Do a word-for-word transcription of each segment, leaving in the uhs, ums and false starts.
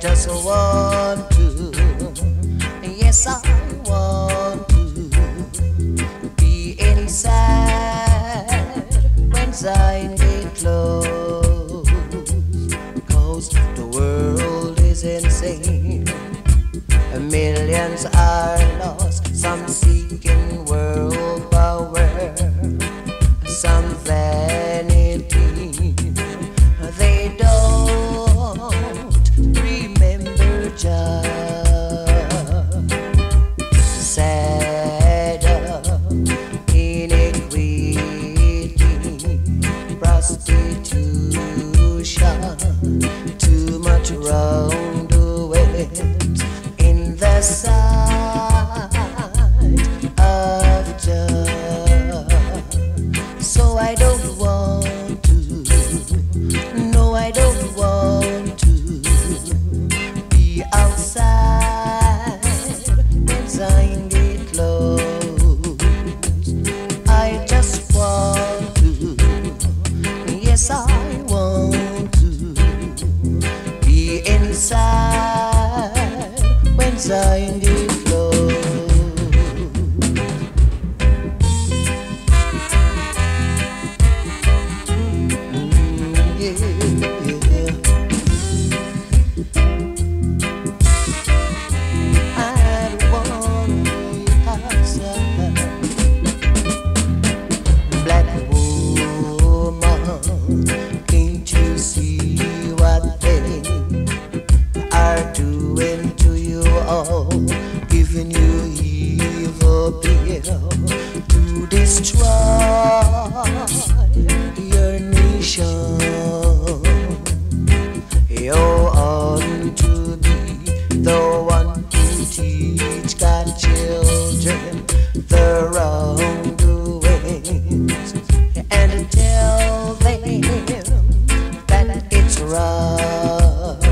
just want to, yes I want to be inside when Zion gate close, cause the world is insane, millions are lost, some seeking world power, some vanity, they don't remember Jah. Sad inequity, prostitution, too much round the way in the sight of Jah. So I don't want to, no I don't want to be outside when Zion gate close. I just want to, yes I want to be inside when Zion gate close. To destroy your nation, you're on to be the one to teach God's children the wrong ways and tell them that it's right.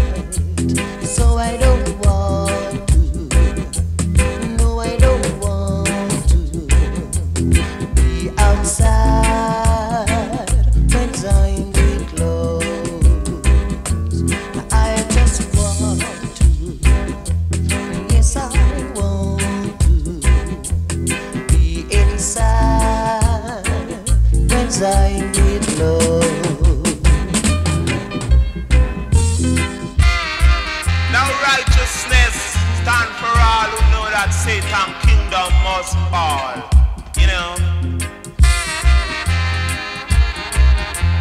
So I don't want to, no I don't want outside when Zion gate close. I just want to, yes I want to be inside when Zion gate close. Now righteousness stand for all who know that Satan's kingdom must fall, you know,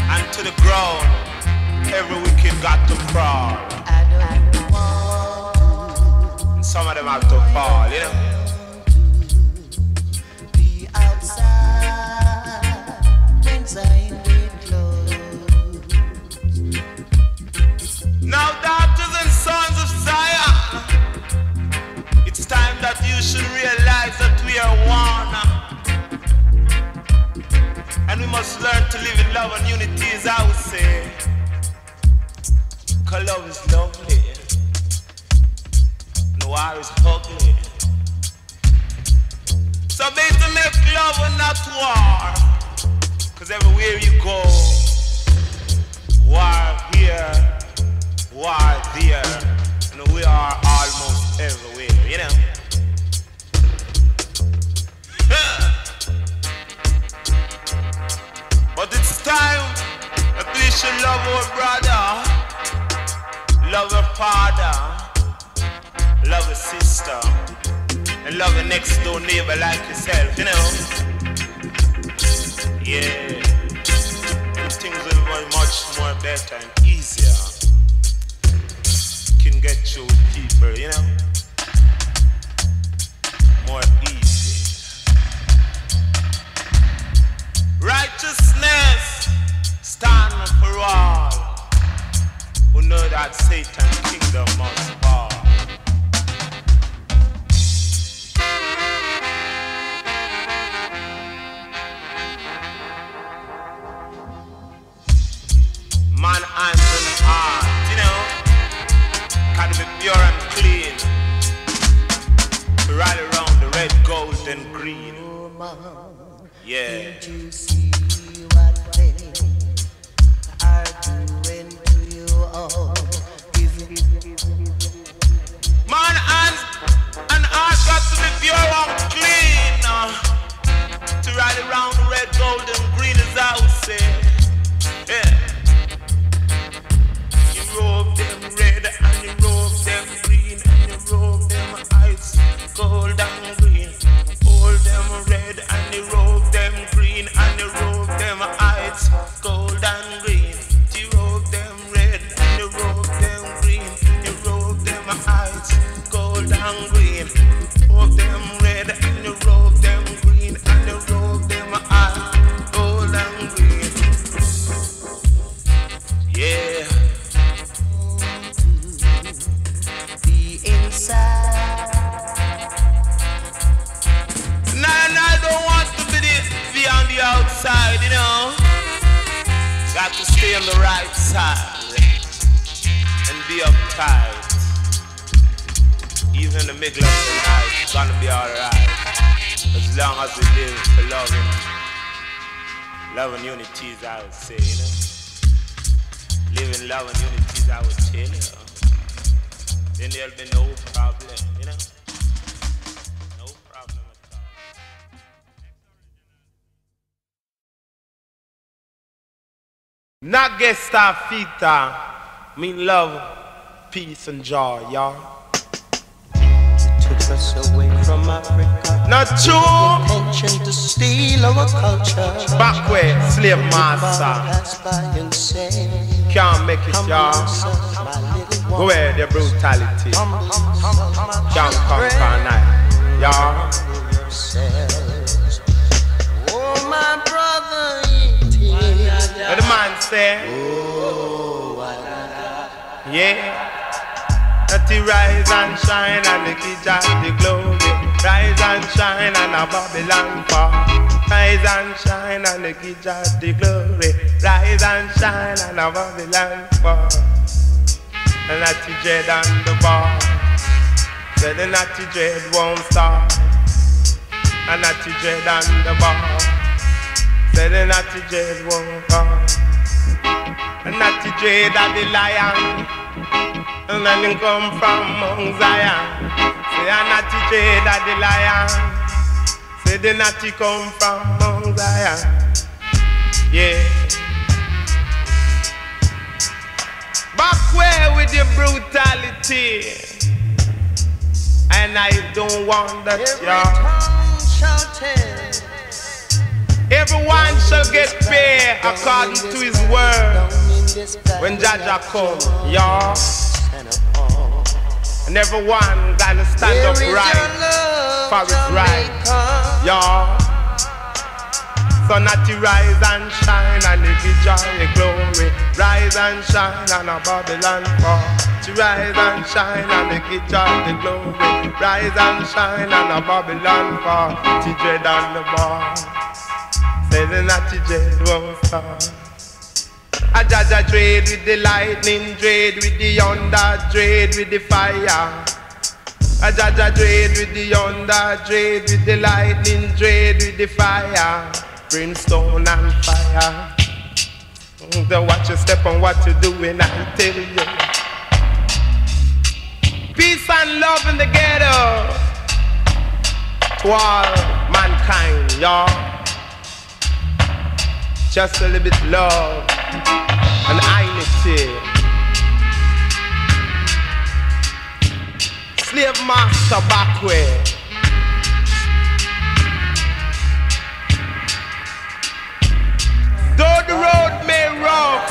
and to the ground, every wicked got to crawl. I don't, I don't want to, and some of them have to fall, you know. Be outside when Zion gate close. Now, daughters and sons of Zion, it's time that you should realize that we are one. And we must learn to live in love and unity, as I would say, 'cause love is lovely and war is ugly. So better to make love and not war, 'cause everywhere you go, war here, war there, and we are almost everywhere, you know. But it's time that we should love our brother, love our father, love our sister, and love our next door neighbor like yourself, you know. Yeah, and things will be much more better and easier. You can get your people, you know, more easy. Righteousness stand for all who know that Satan's kingdom must fall. Man hands and heart, you know, can be pure and clean, to ride around the red, gold and green. Yeah. Did you see what they are doing to you all? Give, give, give, give. Everybody round red, gold, and green, as I would say. Yeah. You robe them red, and you robe them green, and you robe them ice, gold and green. Hold them red, and you robe them green, and you robe them ice, gold and green. You robe them red, and you robe them green, and you robe them ice, gold and green. Robe them red, and you robe them green, and you robe them ice, gold and green. Yeah. The inside. Nah, nah, I don't want to be, the, be on the outside, you know. Got to stay on the right side and be uptight. Even the middle of the night, it's gonna be alright. As long as we live for love, you know. Love and unity is I would say, you know. Live in love and unity is I would say, you know. Then there'll be no problem, you know. Nagge Stafita mean love, peace and joy, y'all. You took us away from Africa. Not true. Intention to steal our culture. Back way, slave master. Can't make it, y'all. Go ahead, the brutality. Can't conquer night, y'all. Oh, my brother. What the man say? Oh, la, la. Yeah. That he rise and shine and the kids of the glory. Rise and shine and a Babylon fall. Rise and shine and the kids of the glory. Rise and shine and a Babylon fall. And that he dread on the ball. So the natty dread won't stop. And that he dread on the ball. Say the natty dread won't come. The natty dread of the lion. And then he come from Mount Zion. Say the natty dread of the lion. Say the natty come from Mount Zion. Yeah. Back where with the brutality. And I don't want that, y'all. Everyone shall get paid according to his word when Jaja comes, y'all. And everyone gotta stand up right for his right, y'all. So natty rise and shine and the joy glory. Rise and shine and a Babylon fall. Rise and shine and the kids of the glory. Rise and shine and a Babylon fall. She dread on the ball. Say the natty dread won't fall. A Jaja dread with the lightning dread, with the yonder dread, with the fire. A Jaja dread with the yonder dread, with the lightning dread, with the fire. Brimstone and fire. So watch your step on what you're doing, I tell you. Peace and love in the ghetto to all mankind, y'all. Just a little bit love and unity. Slave master back way. Though the road may rough,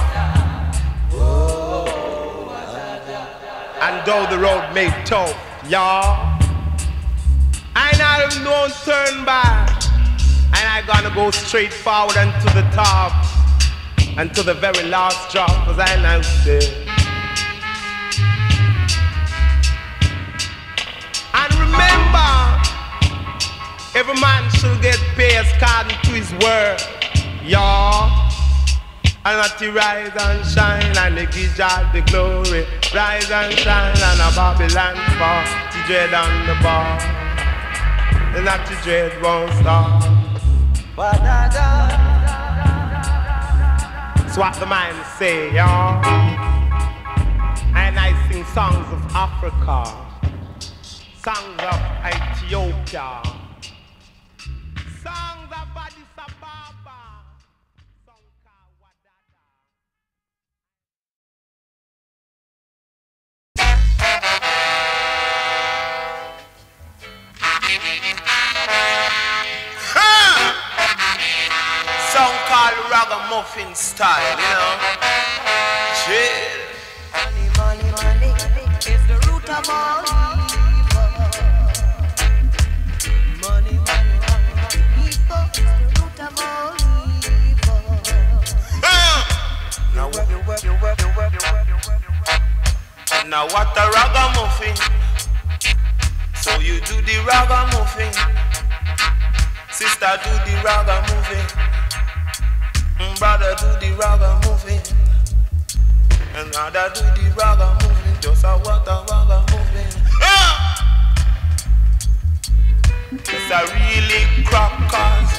and though the road may tough, y'all, and I don't turn back. And I gonna go straight forward and to the top, and to the very last drop, cause I know this. And remember, every man should get paid according to his word, y'all. And that he rise and shine and he give God the glory. Rise and shine and a Babylon fall. He dread on the ball. And that he dread won't stop. That's what the man say, y'all. And I sing songs of Africa, songs of Ethiopia, songs of Addis Ababa. Muffin style, you know. Chill. Money, money, money is the root of all evil. Money, money, money is the root of all evil. Uh, now what, what, what, what, what, now what a Ragga Muffin. So you do the Ragga Muffin. Sister do the Ragga Muffin. Brother do the Ragga Muffin, and brother do the Ragga Muffin, just a water Ragga Muffin. Ah! It's a really crackers,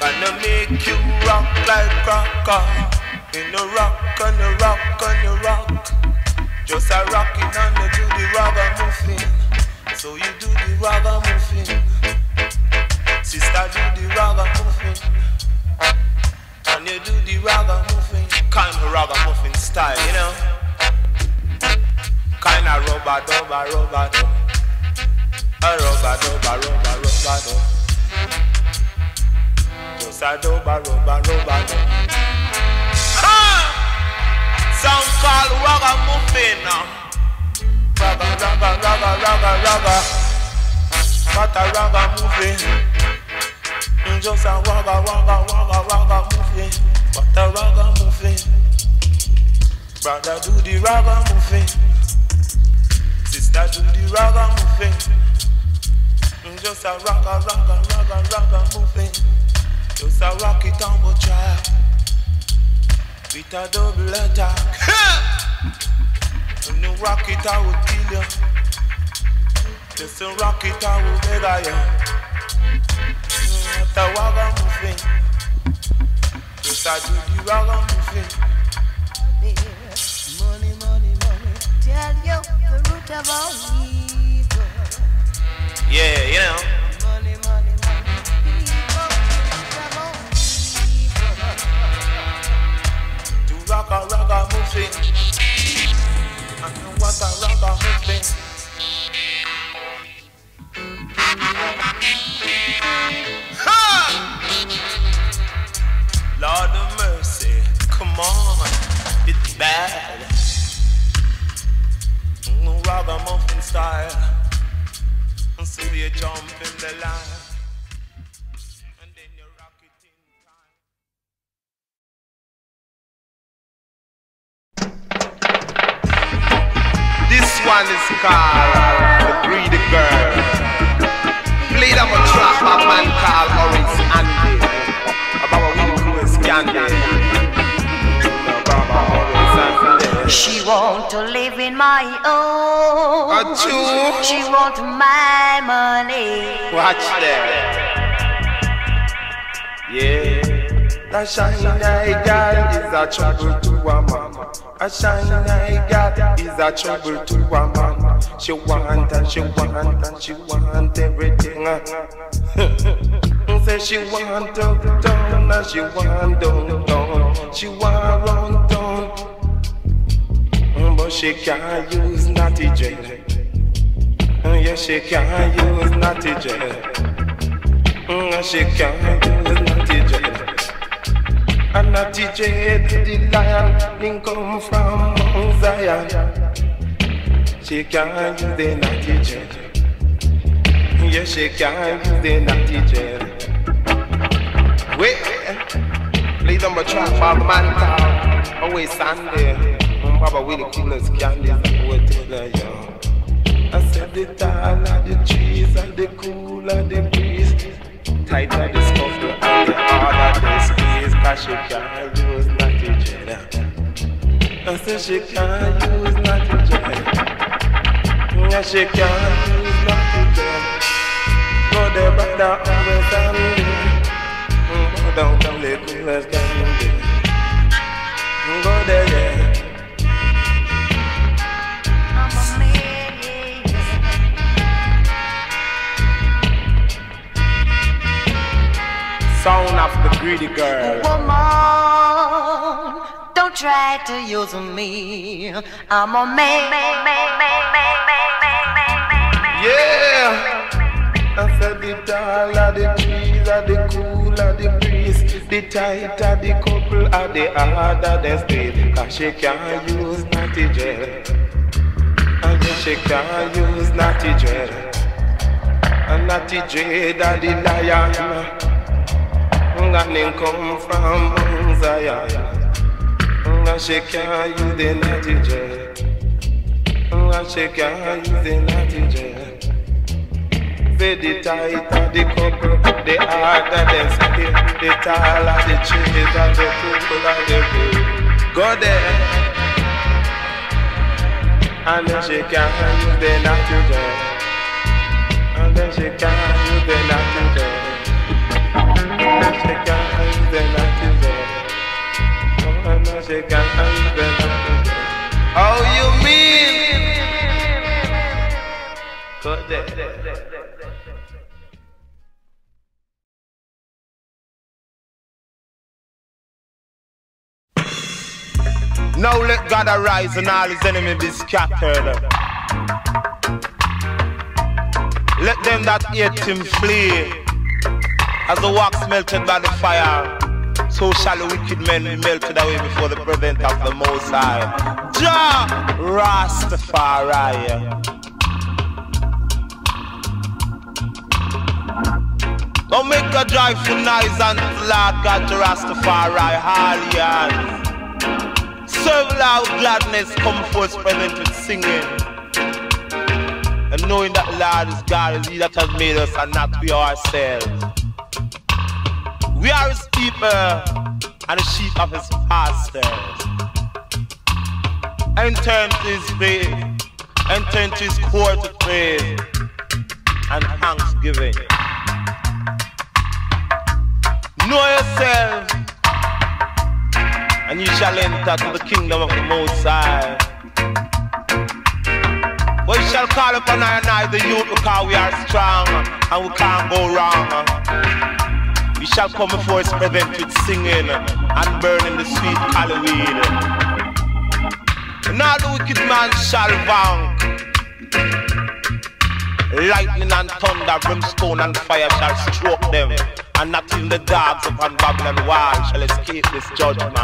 gonna make you rock like cracker. In the rock, on the rock, on the rock, just a rockin' and you do the Ragga Muffin. So you do the Ragga Muffin, sister do the Ragga Muffin. And you do the Ragga Muffin, kind of Ragga Muffin style, you know. Kind of rubber dubber rubber dub, a rubber dubber rubber rubber dub, just a dubber rubber rubber dub. Ah! Sound called Ragga Muffin. Ragga ragga ragga ragga ragga, what a Ragga Muffin. Just a Ragga Ragga Ragga Ragga Muffin. What a Ragga Muffin. Brother do the Ragga Muffin. Sister do the Ragga Muffin. Just a Ragga Ragga Ragga Ragga Muffin. Just a rocky tumble trap with a double attack. When you rock it I will kill you. Just a rock it I will mega you. Just a Ragga Muffin. Just a do the Ragga Muffin. Money, money, money. Tell you the root of all evil. Yeah, you know. Money, money, money. People, root of all evil. Do Ragga Ragga Muffin. I know what a Ragga Muffin. Lord of mercy, come on, it's bad. Ragga Muffin style, and so you jump in the line. This one is called The Greedy Girl. Played up a track by a man called Orange Andy. She want to live in my own. She want my money. Watch that. Yeah. A shiny girl is a trouble to a man. A shiny girl is a trouble to a man. She want and she want and she want everything. Say she want up down, and she want down down. She want round down, but she can't use naughty gel. Yeah, she can't use naughty gel. She can't use naughty gel. And naughty gel, the lion, didn't come from Mount Zion. She can't use the naughty gel. Yeah, she can't use the naughty gel. Wait, play them a track for the man called Always Sunday. Baba with the coolest candy and what to the young. I said the tall and the trees and the cool and the breeze. Tight and the scuff the and the hard and the squeeze. Cause she can't use nothing general. I said she can't use nothing general. Yeah, she can't use nothing general. But the brother always Sunday. Down, down, the coolest gang there. Go there, yeah. I'm amazed. Sound of the Greedy Girl. Woman, don't try to use me. I'm a man. Yeah. I said the tall, the trees, the cool, the breeze. The tighter the couple are, the harder they stay. Cause she can't use natty gel. And she can't use natty gel. And natty gel are the lion. And they come from Zion. And she can't use the natty gel. And she can't use the natty gel. The tighter the couple, the harder they stay. The taller the tree, that the people are the way. Go there. And then she can't use the natty gel. And then she can't use the natty gel. And then she can't use the natty gel. And then she can't use the natty gel. How you mean? Go there. Now let God arise and all his enemies be scattered. Let them that hate him flee. As the wax melted by the fire, so shall the wicked men be melted away before the presence of the Most High. Jah Rastafari. Don't make a joyful noise and Lord God Rastafari. Hallelujah. Serve loud gladness, come forth present with singing. And knowing that Lord is God, is He that has made us and not we ourselves. We are His people and the sheep of His pastors. Enter into His faith, enter into His court of praise and thanksgiving. Know yourself, and you shall enter to the kingdom of the Most High. We shall call upon I and I, the youth, because we are strong and we can't go wrong. We shall come before His presence with singing and burning the sweet holly weed. And all the wicked man shall vank. Lightning and thunder, brimstone and fire shall stroke them. And not even the dogs upon Babylon wall shall escape this judgment.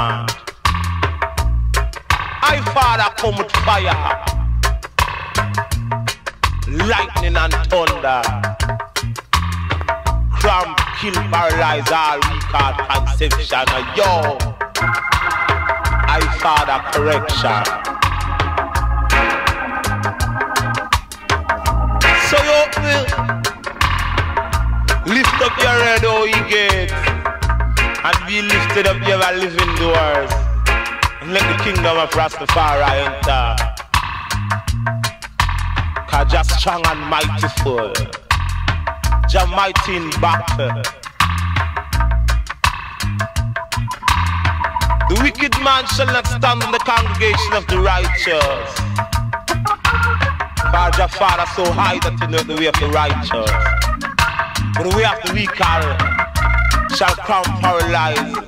I, Father, come with fire, lightning and thunder. Cramp, kill, paralyze all weak at conception. Yo, I, Father, correction. So you will lift up your head, O ye gates, and be lifted up, ye ever living doors, and let the kingdom of Rastafari enter. Cause Jah strong and mighty full, Jah mighty in battle. The wicked man shall not stand in the congregation of the righteous. For Jah Father so high that he knoweth the way of the righteous. But the way of the weak shall come paralyzed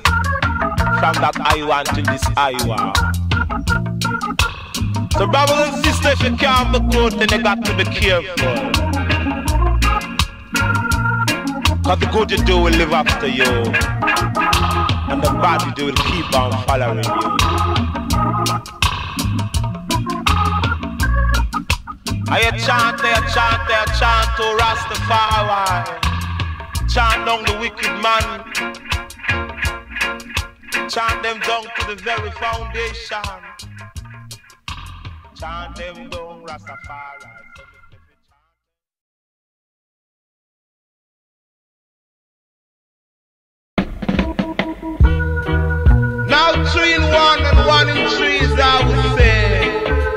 from that I want to this I want. So brothers and sisters, if you can't be good, then you got to be careful. Cause the good you do will live after you, and the bad you do will keep on following you. I chant, I chant, I chant to Rastafari. Chant down the wicked man. Chant them down to the very foundation. Chant them down, Rastafari. Now three in one and one in three is I would say.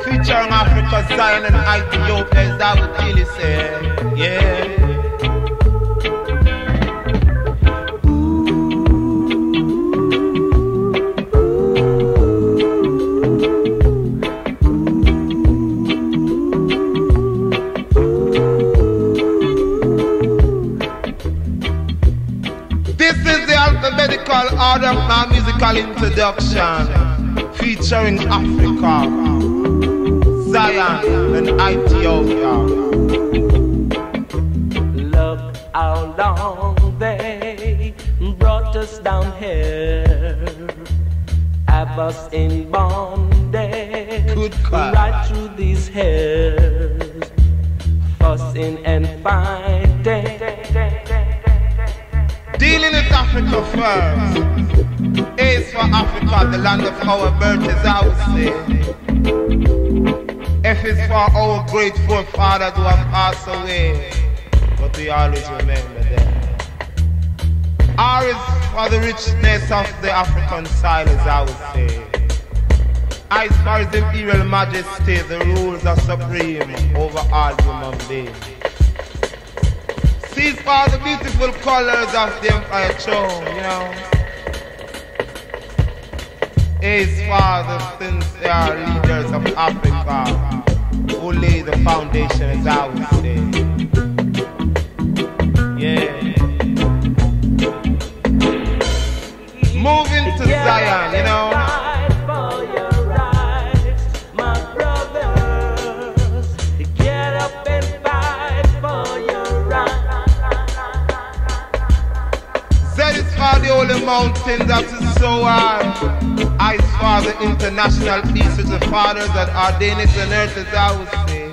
Featuring Africa, Zion and Ethiopia is I would really say. Yeah. Alphabetical order of my musical introduction, featuring Africa, Zion and Ethiopia. Look how long they brought us down here, have us in bondage, good right through these hills, fussing and fighting. Dealing with Africa first. A is for Africa, the land of our birth is ours. F is for our great forefathers who have passed away, but we always remember them. R is for the richness of the African soil, as I would say. I is for His imperial majesty, the rules are supreme over all human beings. C is for the beautiful colors of the Empire throne, you know. A is for the sincere leaders of Africa who lay the foundation, as I would say. Yeah. Moving to yeah, Zion, you know. Fight for your rights, my brothers. Get up and fight for your rights. Z is for the holy mountains that is so high. I is for the international peace which the fathers that ordained it on earth, as I would say.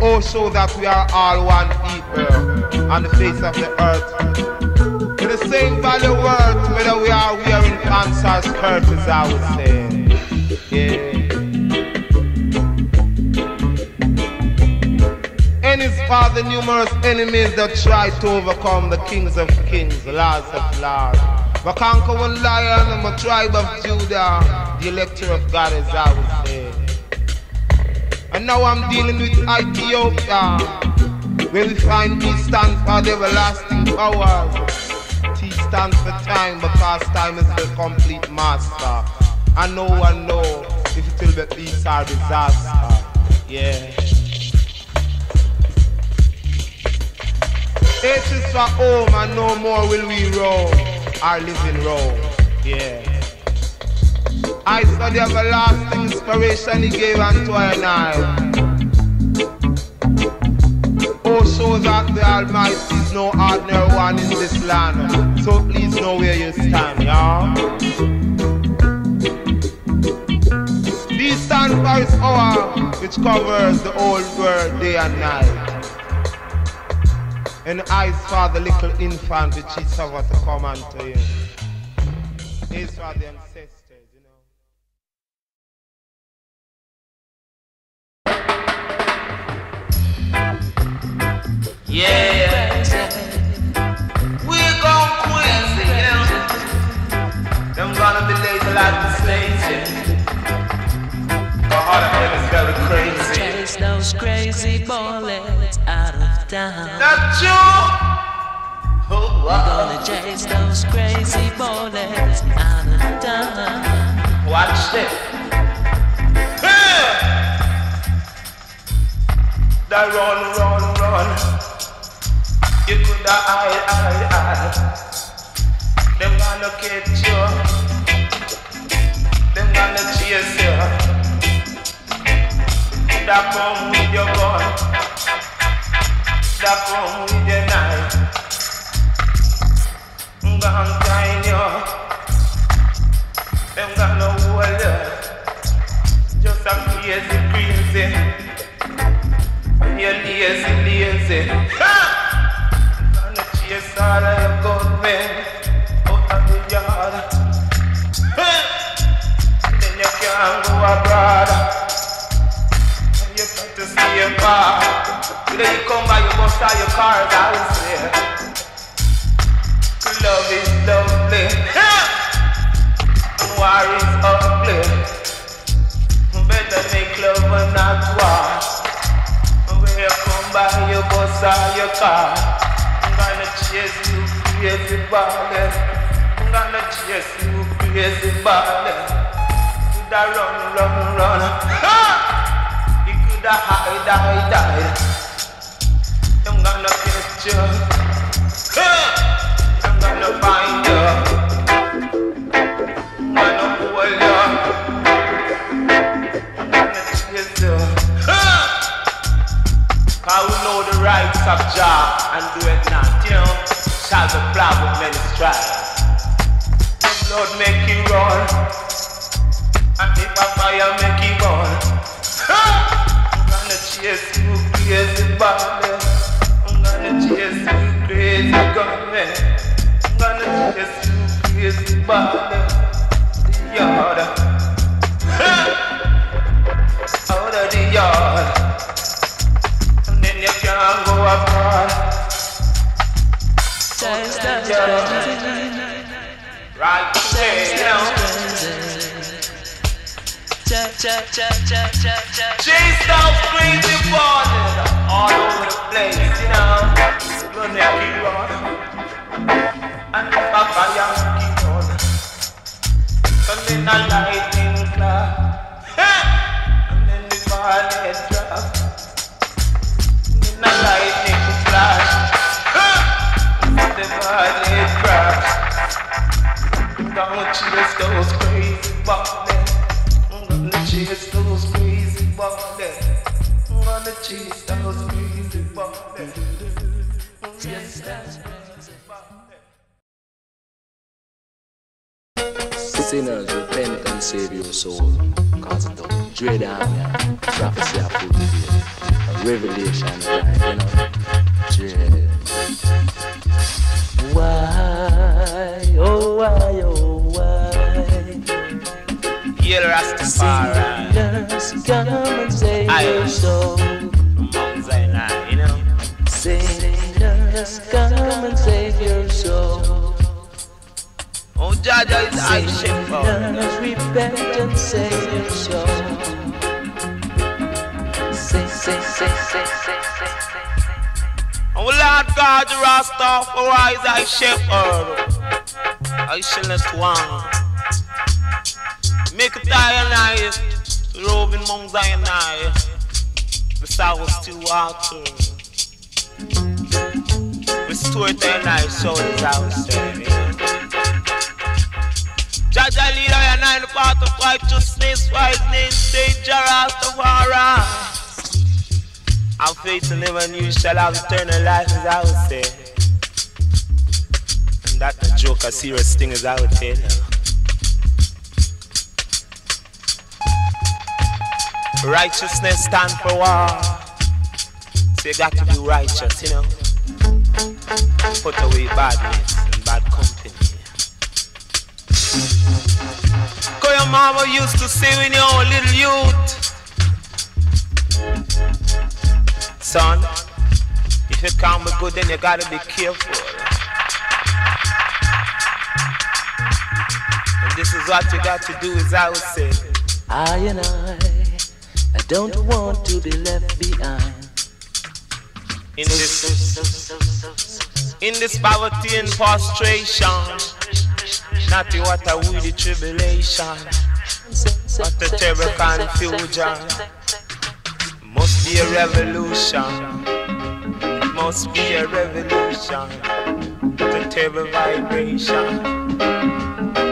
Oh, show that we are all one people on the face of the earth. The same value worth, whether we are wearing pants or skirts, as I would say. Yeah. N is for the numerous enemies that try to overcome the kings of kings, lords of lords. But conquer one lion and the tribe of Judah, the elector of God, as I would say. And now I'm dealing with Ethiopia, where we find E stands for the everlasting powers. Stands for time, because time is the complete master. I know, I know, if it will be peace or disaster. Yeah. H is for home, and no more will we roam, or live in Rome. Yeah. I saw the everlasting inspiration He gave unto her and I. Oh, show that the Almighty is no ordinary one in this land. So please know where you stand, y'all. These stand for His hour, which covers the whole world day and night. And I is for the little infant which is about to come unto you. He is for the ancestors, you know. Yeah. Gonna be lazy like the slaves, yeah. My heart of heaven's very crazy. Chase those crazy bullets out of town. Not you! Oh, wow. We're gonna chase those crazy bullets out of town. Watch this. Yeah! That run, run, run. You could hide, hide, hide. Them gonna catch you. Them gonna chase you. That come with your gun. That come with your knife. I'm gonna tie you. Them gonna hold you. Just a crazy, crazy. And you're lazy, lazy. I'm gonna chase all of your good men out of the yard. And go abroad, and you got to stay apart. Today you come by, you bust all your cars out here. Love is lovely, yeah. And war is ugly. Better make love and not war. When you come by, you bust all your car. I'm gonna chase you crazy ballin'. I'm gonna chase you crazy ballin'. Run, run, run. Ah! You could have hide, hide, hide. I'm gonna catch you. Ah! I'm gonna find you. I'm gonna hold you. I'm gonna chase you. Ah! I will know the rights of Jah and do it not, you know. Cause the problem men is dry. Lord make you run, and if I fire make you run. I'm gonna chase you crazy body, I'm gonna chase you crazy gunman, I'm gonna chase you crazy body. The yard, out of the yard, and then you can't go apart. Right there, you know. She's so crazy, born all over the place, you know. Gonna keep on, and if I fire, keep on. And then a lightning clap, and then the violin drop, and then a lightning flash. The violin cracks. I'm gonna chase those crazy bodies. I'm gonna chase those crazy bodies. I'm gonna chase those crazy bodies. Chase those crazy bodies. Sinners, repent and save your soul, cause of the dread and prophecy are fulfilled. Revelation, right? You know, dread. Why, oh why, oh why? Hear Rastafari. Sinners, come and save your soul. Mount Zion, you know. Sinners, come and save your soul. Oh, Jaja is high shape. Sinners, repent and save your soul. Say, say, say, say, say, say, say. Oh Lord God, the Rastafari is thy shepherd, I shall not want. Make it thy and I, roving among thy and I, the sour still water. Restore it and I, so is our serving. Jaja lead I and I, the path of righteousness, wise name, sage Rastafari. I'm faith to live and you shall have eternal life, as I would say. And that's a joke, a serious thing, as I would say. Righteousness stand for war. So you got to be righteous, you know. Put away badness and bad company. Cause your mama used to say when you were a little youth, son, if you can't be good, then you gotta be careful. And this is what you got to do, as I would say. I and I, I don't want to be left behind. In this, in this poverty and frustration, not what a weedy tribulation, but a terrible confusion. Must be a revolution. Must be a revolution. The terrible vibration.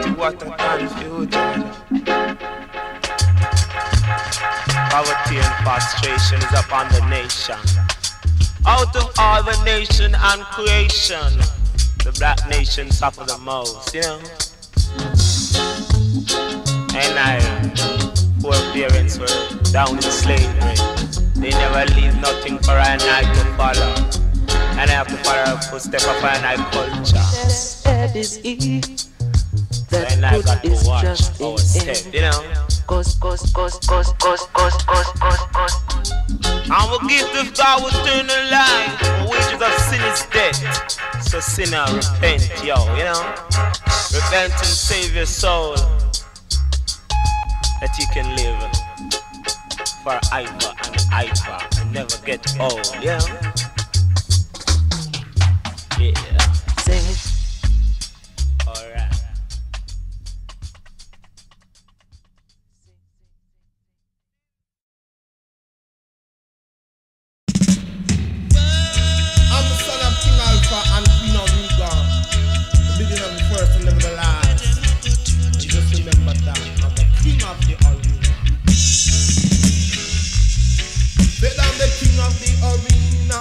To what a confusion. Poverty and frustration is upon the nation. Out of all the nation and creation, the black nation suffer the most, you know. And I, poor parents were down in slavery. They never leave nothing for an eye to follow, and I have to follow a footstep of an eye culture. That is E, that and I got to watch ourselves, you know. Cause, cause, cause, cause, cause, cause, cause, cause, cause. And we give the God eternal life. The wages of sin is death. So sinner, repent, yo, you know. Repent and save your soul, that you can live for hyper and hyper and never get old, yeah? Yeah. Sing it. Alright. I'm the son of King Alpha and Queen Omega, the beginning of the first and of the last. Just remember that I'm the King of the Omega. Said I'm the king of the arena.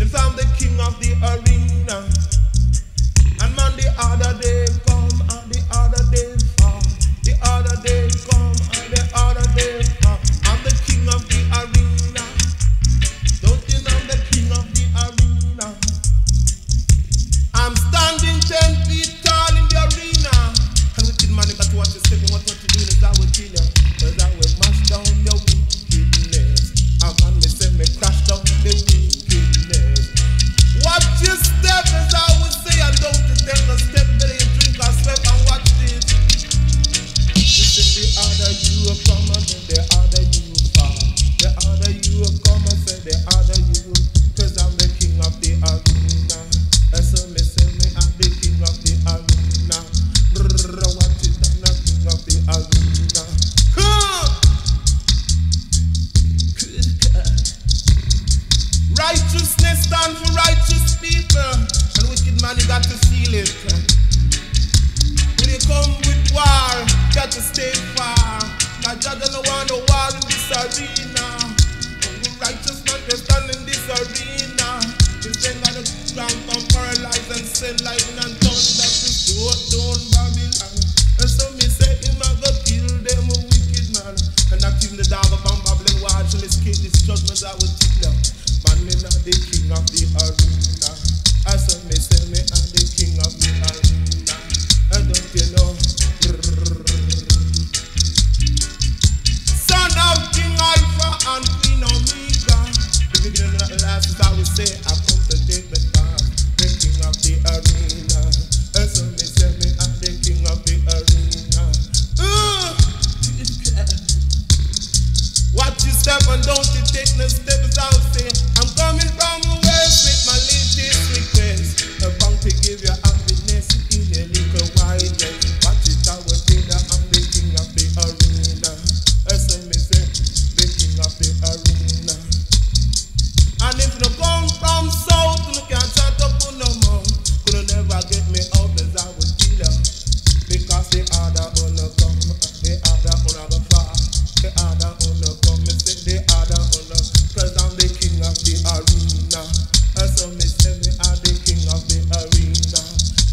If I'm the king of the arena, stand for righteous people, and wicked man, you got to feel it. When you come with war, you got to stay far. My God, I don't want no war in this arena. When righteous man, they stand in this arena. They send out the ground, come paralyzed and send lightning and thunder to throw down Babylon. And so me say, him I go kill them a wicked man, and I kill the dog upon Babylon watch and escape this judgment that will take them. Man, me not the king of the arena. I saw me say me am the king of the arena. I don't you know? Son of King Alpha and Queen Omega. The beginning of the last is I will say I come to take the time. The king of the arena. I saw me say me am the king of the arena. Ooh. Watch your step and don't you take no steps out there. I'm coming from the west with my latest request. I'm bound to give you happiness in a little while. Watch it, I will say that I'm the king of the arena. As I may say, the king of the arena. And if you come from south, you can't shut up on no more. Could never get me out as I would kill you. Because the other one will come, the other one will fly. The other one will come, me say the other one will come. Cause I'm the king of the arena. And so me say me are the king of the arena.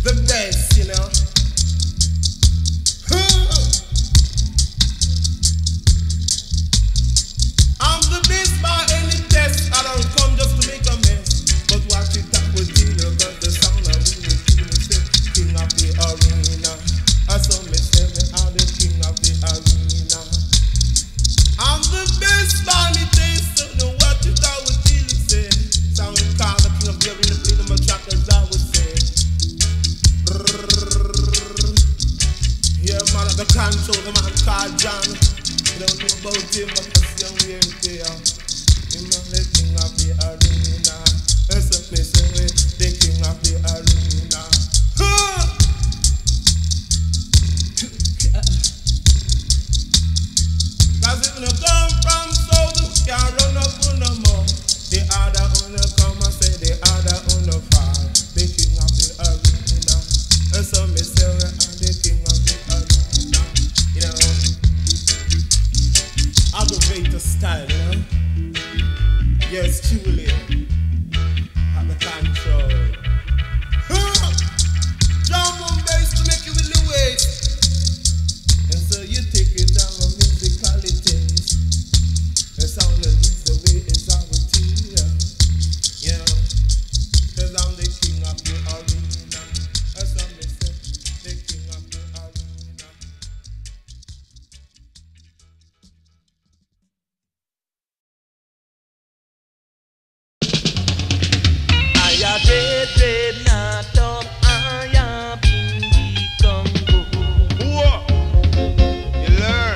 The best, you know. I'm the best by any test. I don't come just to make a mess. But watch it up with you, cause the sound of you will kill me, say king of the arena. And so me say me are the king of the arena. I'm the best body taste, so know what it I would feel it say. Sound the car, the king of the arena, play them a track as I would say. Yeah, man, I can show the man called John. You don't know about him, but I see him here and there. Him and the king of the arena. It's a place in which the king of the arena. Huh! Cause if you come from south, you can't run up on no more. The other one come and say the other one fall. The king of the arena. And so me say we are the king of the arena. You know, aggravator style, you know. Yes, truly. Have the control. Drum and bass to make you with the weight. And so you take it down with me. The sound that leads the way is our material. You know, cause I'm the king of the arena. As I'm the the king of the arena. I am dead, dead, not dumb. I am in the Congo. Whoa! You learn.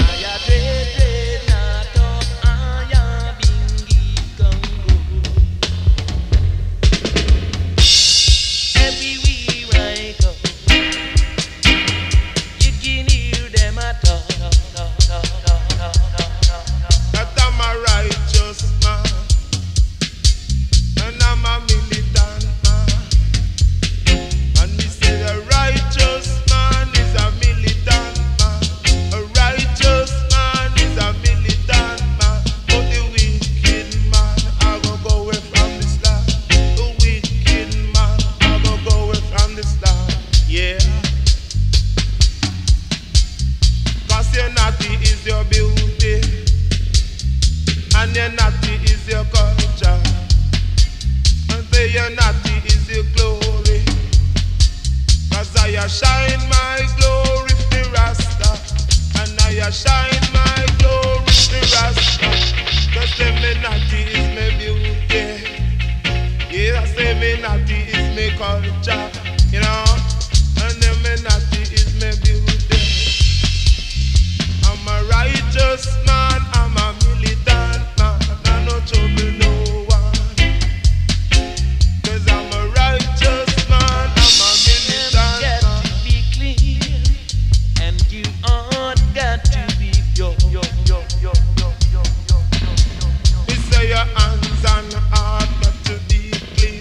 Your hands and heart, not to be clean.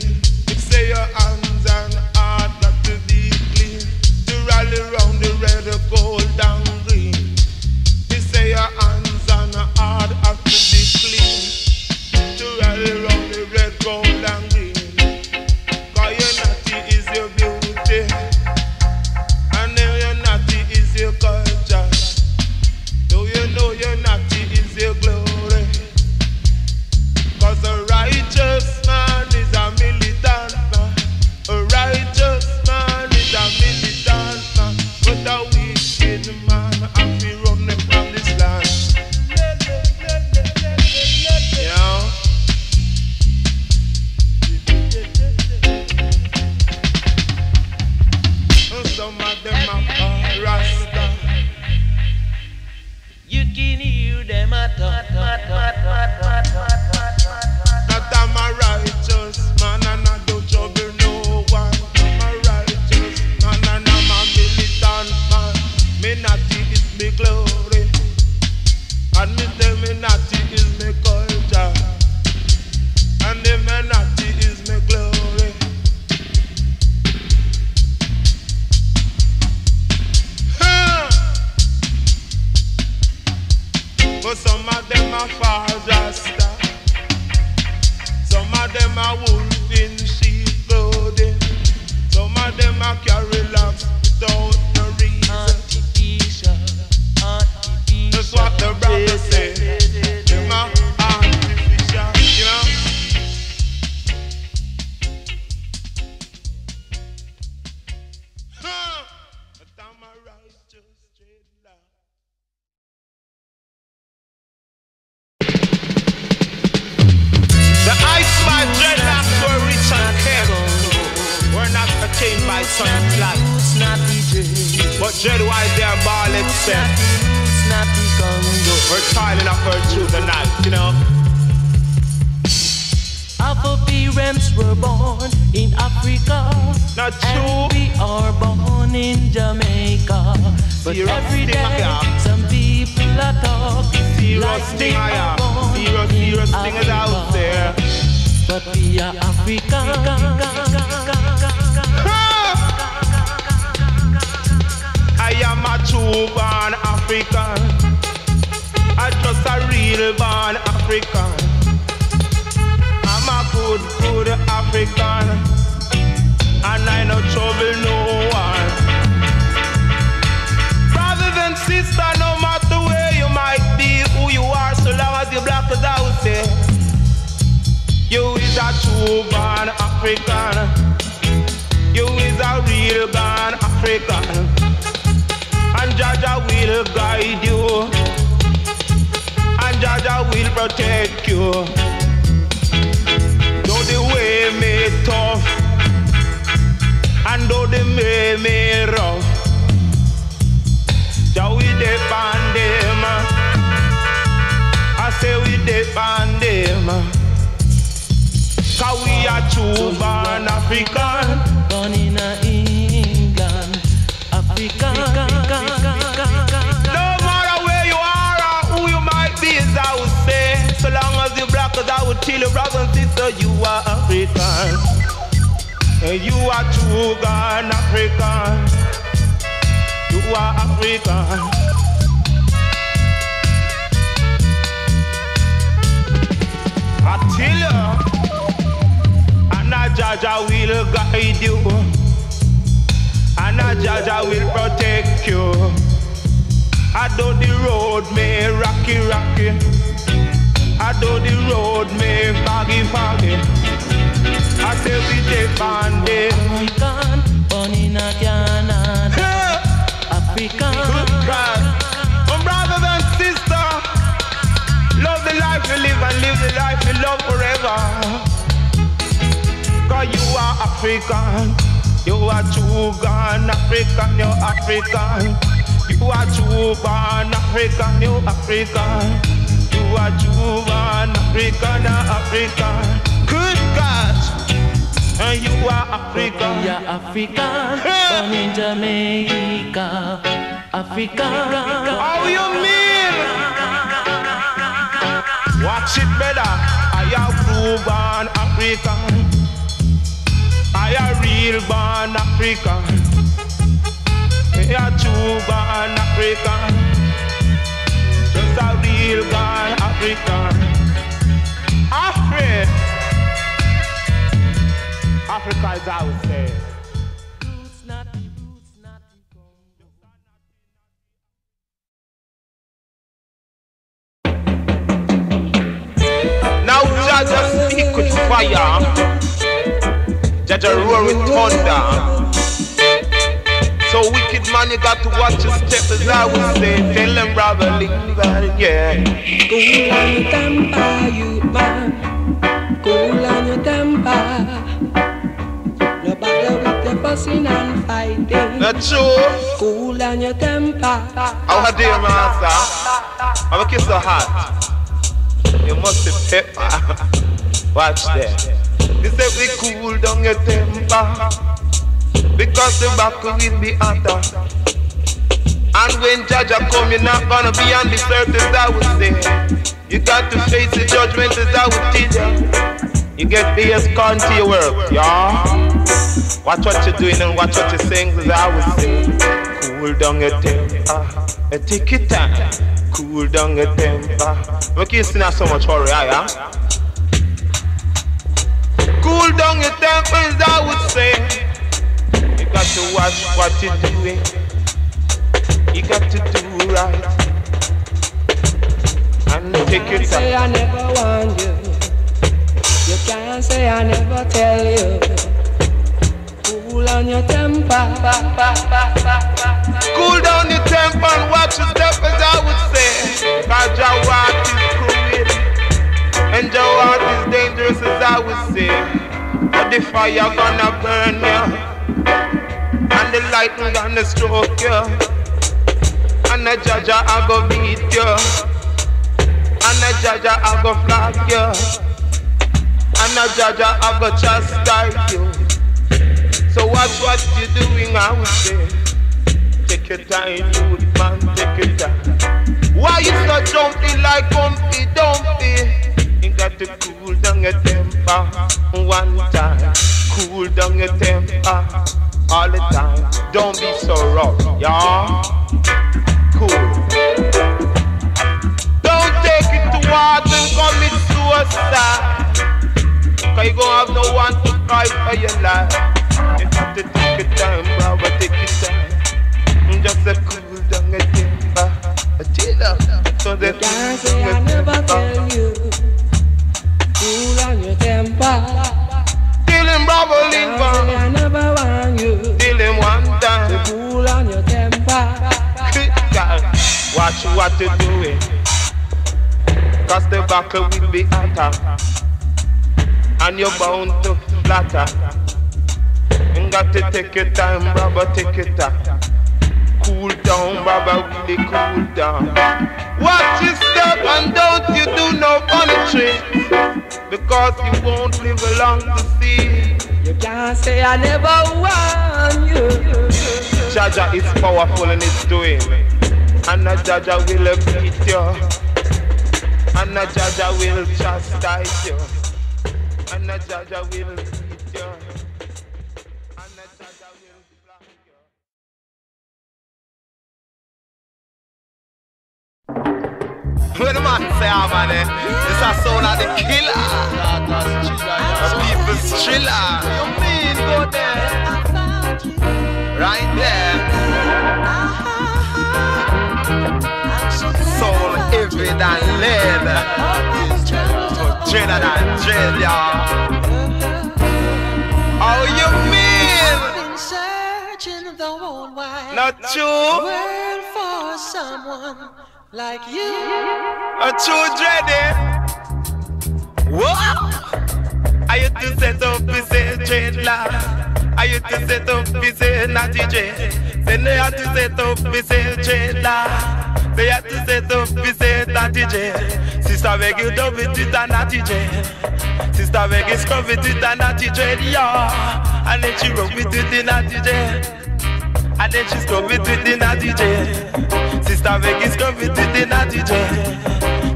Illuminati is my culture, and Illuminati is my glory. Huh. But some of them are far Rasta, some of them are wolf in sheep clothing, some of them are carry lambs without no reason. That's what the brothers say. Them are artificial, you know. Huh. But I'm a righteous straight line. The ice by dreadlocks were rich and careful, were not attained by sunlight. But dread why they are ball itself. We're tiling up her through the night, you know. Our parents were born in Africa. Not true. And we are born in Jamaica. But Zero every day, Zero. some people are talking like they are born Zero. Zero. in Africa. Out there. But we are African. I am a true born African. I just a real born African. I'm a good, good African, and I no trouble no one. Brothers and sisters, no matter where you might be, who you are, so long as you black is out there, you is a true born African. You is a real born African. And Jaja will guide you, and Jaja will protect you. Though the way may tough, and though the way may rough, Jah we depend them. I say we depend them, 'cause we are true born African, born in England, African. I would tell you, brother and sister, you are African. And you are true born African. You are African. I tell you, and I Jaja will guide you, and I Jaja will protect you. I know the road may rocky, rocky. I do the road, may foggy, foggy. I tell we depend them. African, born in Canada. Yeah. African. Good God. My brothers and sisters, love the life you live and live the life you love forever. 'Cause you are African. You are true born African, you're African. You are true born African, you're African. You are true born African, African. Good God, and you are African. You are African, born in Jamaica. African. How you mean? Watch it better. I am true born African. I am real born African. I am true born African. Just a real born African. Africa, Africa is out there. Now Jaja speak with fire, Jaja roar with thunder. So wicked man, you got to watch your step, as I would say. Tell them brother, yeah. Cool on your temper, you man. Cool on your temper. No bother with the fussing and fighting. Not true. Cool on your temper. How are you, master? I'm a kiss so hot. You must be pepper. Watch that. They say we cool down your temper, because the battle will be hotter. And when Jaja come, you're not gonna be on the surface, I would say. got to face the judgment as I would teach you. You get fierce con to your work, y'all. Watch what you're doing and watch what you sing, as I would say. Cool down your temper, uh, take your time. Cool down your temper. Make you sing that so much hurry, yeah? Cool down your temper, as I would say. You got to watch what you're doing. You got to do right. And take your time. You can't say I never warned you. You can't say I never tell you. Cool down your temper. Cool down your temper and watch your step, as I would say. Cause your heart is cruel and your heart is dangerous, as I would say. But the fire gonna burn you, and the lightning gonna stroke you, and the judge I go beat you, and a judge I go flag you, and a judge I go chastise you. So watch what you're doing, I would say. Take your time, you man, take your time. Why you so jumpy like Humpty Dumpty? You got to cool down your temper one time. Cool down your temper all the time. Don't be so rough, y'all. Cool. Heart and commit suicide, cause you gon' have no one to cry for your life. You have to take your time, brother, take your time. Just a cool down a temper, a chiller. So they can't say I never tell you. Cool on your temper. Tell him, brother, leave on. I never want you. Tell him one time. Cool on your temper. Watch what you're doing, cause the battle will be hotter, and you're bound to flatter. You got to take your time, brother, take your time. Cool down, brother, really cool down. Watch your step and don't you do no funny tricks, because you won't live long to see. You can't say I never want you. Jaja is powerful in his doing, and a Jaja will beat you, and a judge will chastise you, and a judge will beat you, and a judge will flog you. When the man say, ah man, eh, this a sound of the killer. That's people's thriller. You mean go there, right there. Soul heavy than lead, dreader than dread, y'all. Oh, you mean? I've been searching the whole wide not true world for someone like you. A true dreader. Whoa! Are you to set up this dread love? I used to set up, we say naughty dread. Then they had to set up, we say dread love. They had to set up, we say naughty dread. Sister, we get up with it and naughty dread. Sister, we get scrubbed with it and naughty dread, yeah. And then she rub with it in naughty dread. And then she scrubbed with it in naughty dread. Sister, we get scrubbed with it in naughty dread.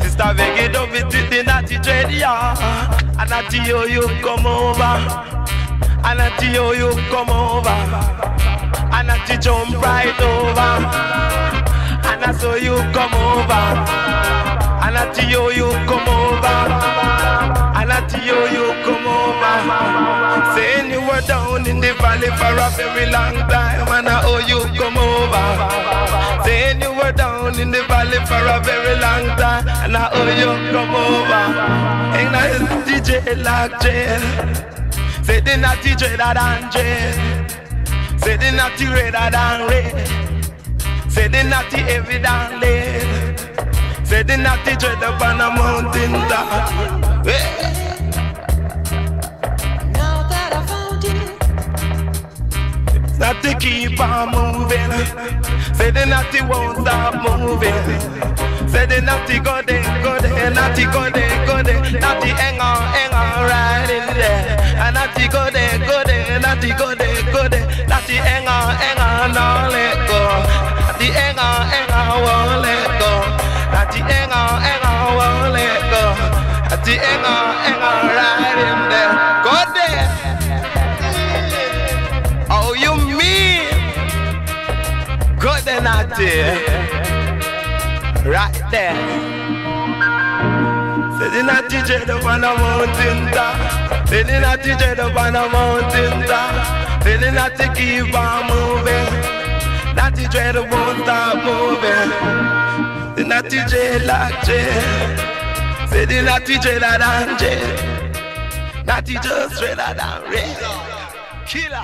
Sister, we get up with it in naughty dread, yeah. And naughty yo, you come over. And I see how you come over, and I see jump right over, and I saw you come over, and I see how you come over, and I see how you come over. Saying you were down in the valley for a very long time, and I owe you come over. Saying you were down in the valley for a very long time, and I owe you come over. And I D J like jail. Say the naughty dreader than dread. Say the naughty redder than red. Say the naughty heavy than lead. Say the naughty dread up on a mountain top. Now that I found you, it's not to keep on moving. Say the naughty won't stop moving. Say the naughty go there, go there, naughty go there, go there, naughty hang on, hang on right in there. And naughty go there, go there, naughty go there, go there, naughty hang on, hang on, don't let go. Naughty hang on, hang on, won't let go. Naughty hang on, hang on, won't let go. right there. Sitting at the jet up on a mountain top. Sitting at the jet up on a mountain top. Sitting at the keep on moving. That the jet won't stop moving. Sitting at the jet like jet. Sitting at the jet like jet. Not the just redder than red. Killer.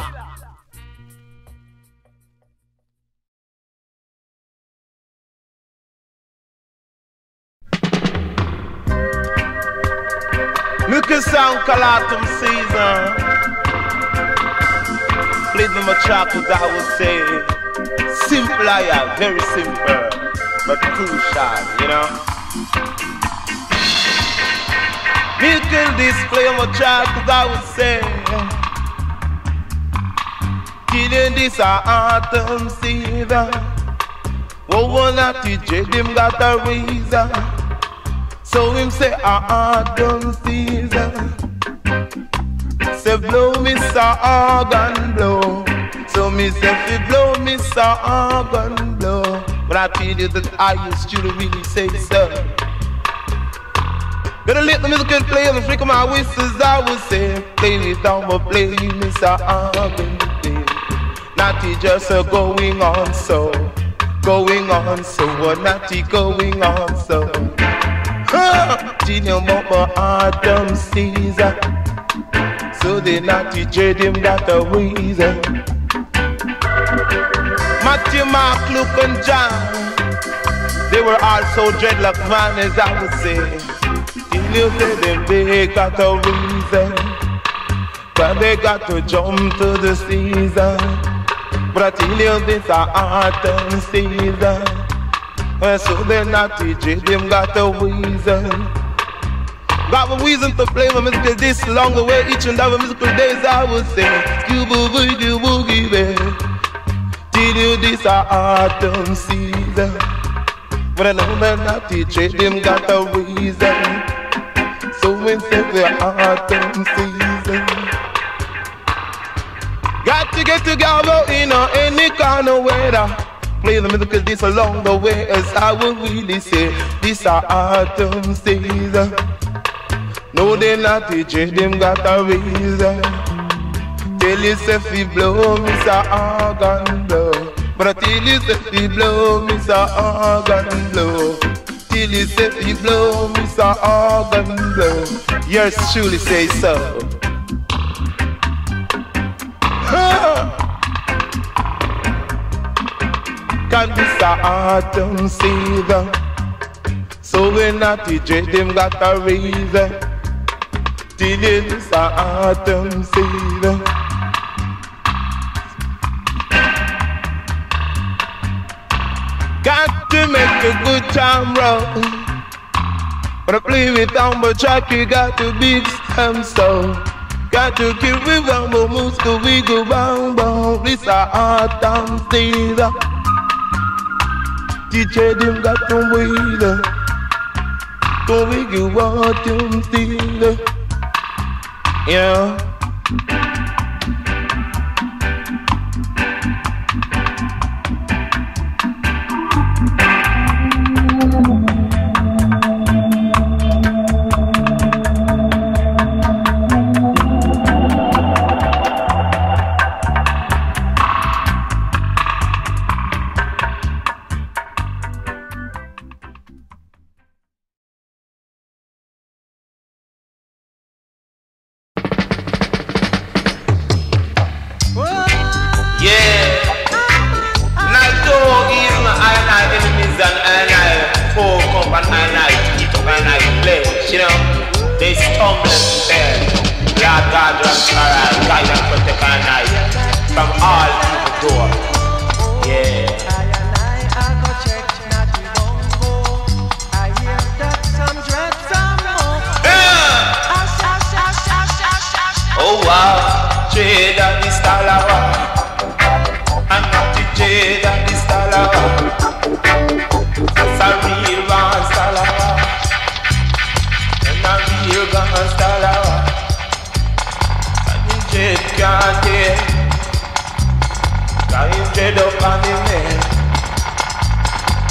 Look at sound called autumn season. Play them a chocolate I would say. Simple I am, very simple, but crucial, you know. Look at this play of a chocolate I would say. Killing this autumn season. Oh, one at the J D them got a reason. So him say ah autumn season. Say blow me organ blow. So me say fi blow me organ blow. But I tell you that I used to really say so. Gonna let the music and play and flick my whistles I would say. Play me down but play me organ play. Not he just a going on so. Going on so what not he going on so. Genium up for autumn season. So they not to trade him that a reason. Matthew, Mark, Luke and John, they were also dreadlock man as I would say. You say them they got a reason. But they got to jump to the season. But I tell you this autumn season. And so they're not teaching, them got a reason. Got a reason to play my musical this long the way each and every musical days I would say. Scooby boogie boogie babe. Till you this autumn season. But I know they're not teaching, them got a reason. So instead the autumn season. Got to get together in any kind of weather. Play the music this along the way as I would really say. This our autumn season. No they not teaching, them got a reason. Tell yourself he blow, Mister Organ blow. But I tell yourself he blow, Mister Organ blow. Tell yourself he blow, Mister Organ blow. Yours truly say so. Cause this a autumn season. So when I teach them got a reason. Till this a autumn season. Got to make a good time roll. But I play with humble track, you got to beat them so. Got to keep with humble moves to wiggle bound bound. This a autumn season. Teacher them got some reason. Don't make you want them stealing. Yeah.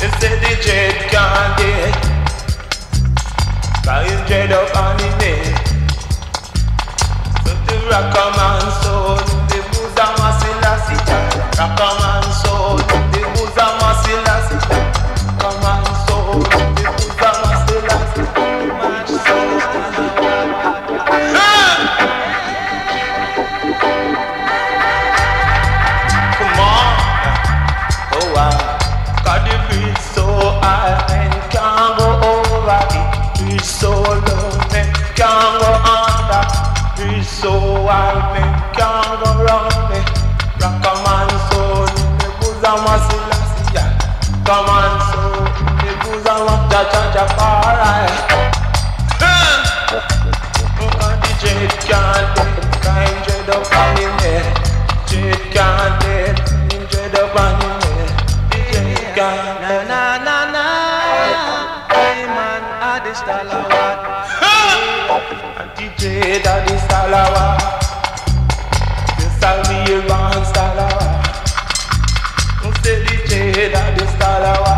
It's the dread can't get. But it's dread up on the net. So the Ragga man soul, the Buddha Masilasi. Ragga man soul, the Buddha Masilasi. Ragga man soul, the Buddha Masilasi. Much soul. Come on. Oh wow. And can't go over it. It's so low, and can't go under. It's so wild, and can't go round it. Ragga man soul, the Buddha Masilasi. Ragga man soul, the Buddha Masilasi. Look at the jet can't dead, kind dread up on him head. Jet can't dead, kind dread up on him head. Jet can't dead. D J that is Salawa. Yes, I'll be a man Salawa. Who said D J that is Salawa?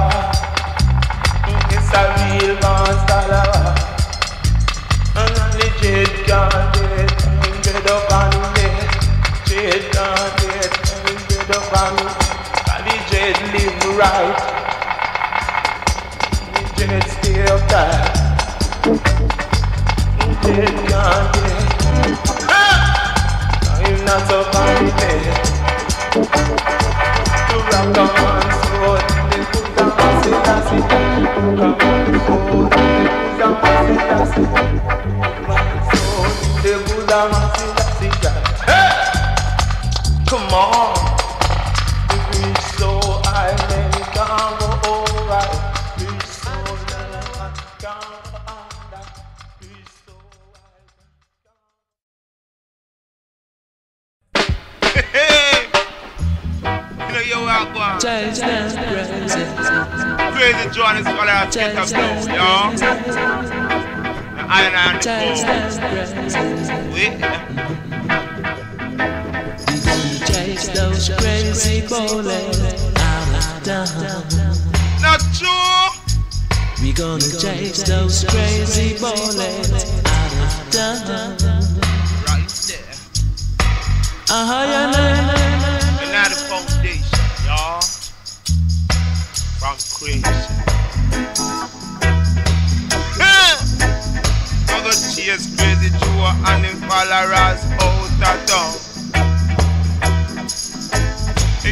Yes, I'll be a man Salawa. And I'm the Jade Gandit, and I'm the Jade of Anime. Jade Gandit, and I'm the Jade of Anime. And the Jade live right. The Jade stay up there. Dead can't get. Ah! I'm not so funny dead. To rock a man's soul, they put a massive acid. Rock a man's soul, they put a massive acid. Man's soul, they put a massive acid. Hey! Come on. The bridge so high, man, it can't go over. Bridge so high, can't go over. Crazy Joe is all I have to get up now, yo. The island phone. We chase those crazy bowlers out of town. Not true. We gonna chase those crazy bowlers out of town. Right there. Uh-huh, you're not a foundation. Y'all, from Crazy. I'm gonna chase Crazy Joe and them followers out of town.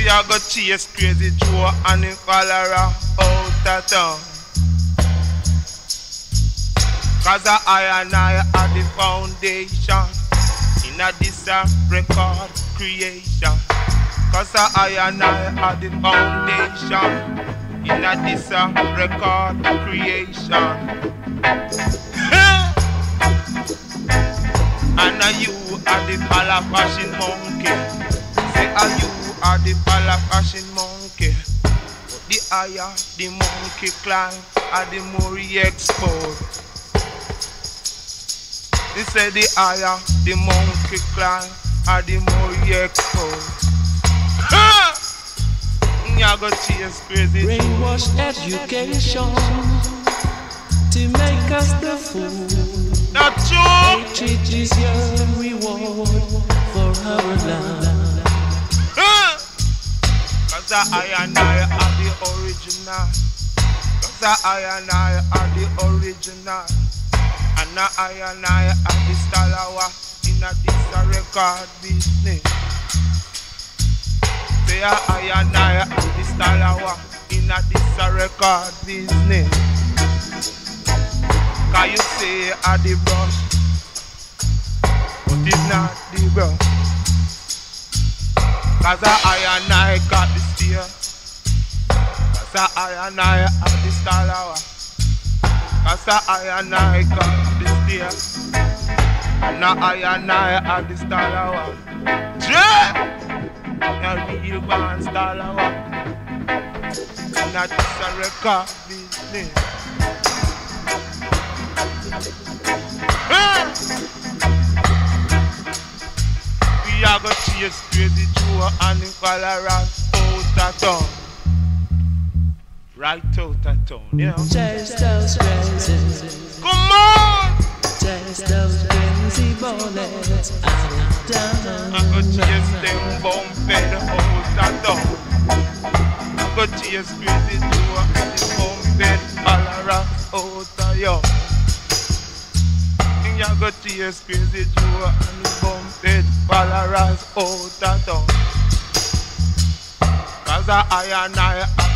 Y'all gonna chase Crazy Joe and them followers out of town. Cause I and I are the foundation in a decent record creation. Cause I and I are the foundation in a decent record creation. And uh, you are the pala fashion monkey. Say uh, you are the pala fashion monkey. The higher the monkey climb, and the more he export. They say the higher the monkey climb, and the more he export. Y'all go chase Crazy Joe. Brainwash education to make us the fool. Not true. Hatred is your reward for our love. Cause I and I are the original. Cause I and I are the original. And I and I are the Stalawa in a distant record business. Say I and I are the Stalawa in a this record business. Can you say I the brush, but it's not the brush. Cause I and I got the steer. Cause I and I are the Stalawa. Cause I and I got the steer. And I and I are the Stalawa. Yeah! A real man Stalawa. Not just a record business. Hey! We are gonna chase Crazy Joe and the followers out of town. right out of town, you know. Just those crazy. Come on! Just those crazy bullets out down. I go chase them bomb bed out of town. I go chase crazy Joe and the bomb bed ballara out of yo. I go chase crazy Joe and the bomb bed ballara out of town. Cause I and I are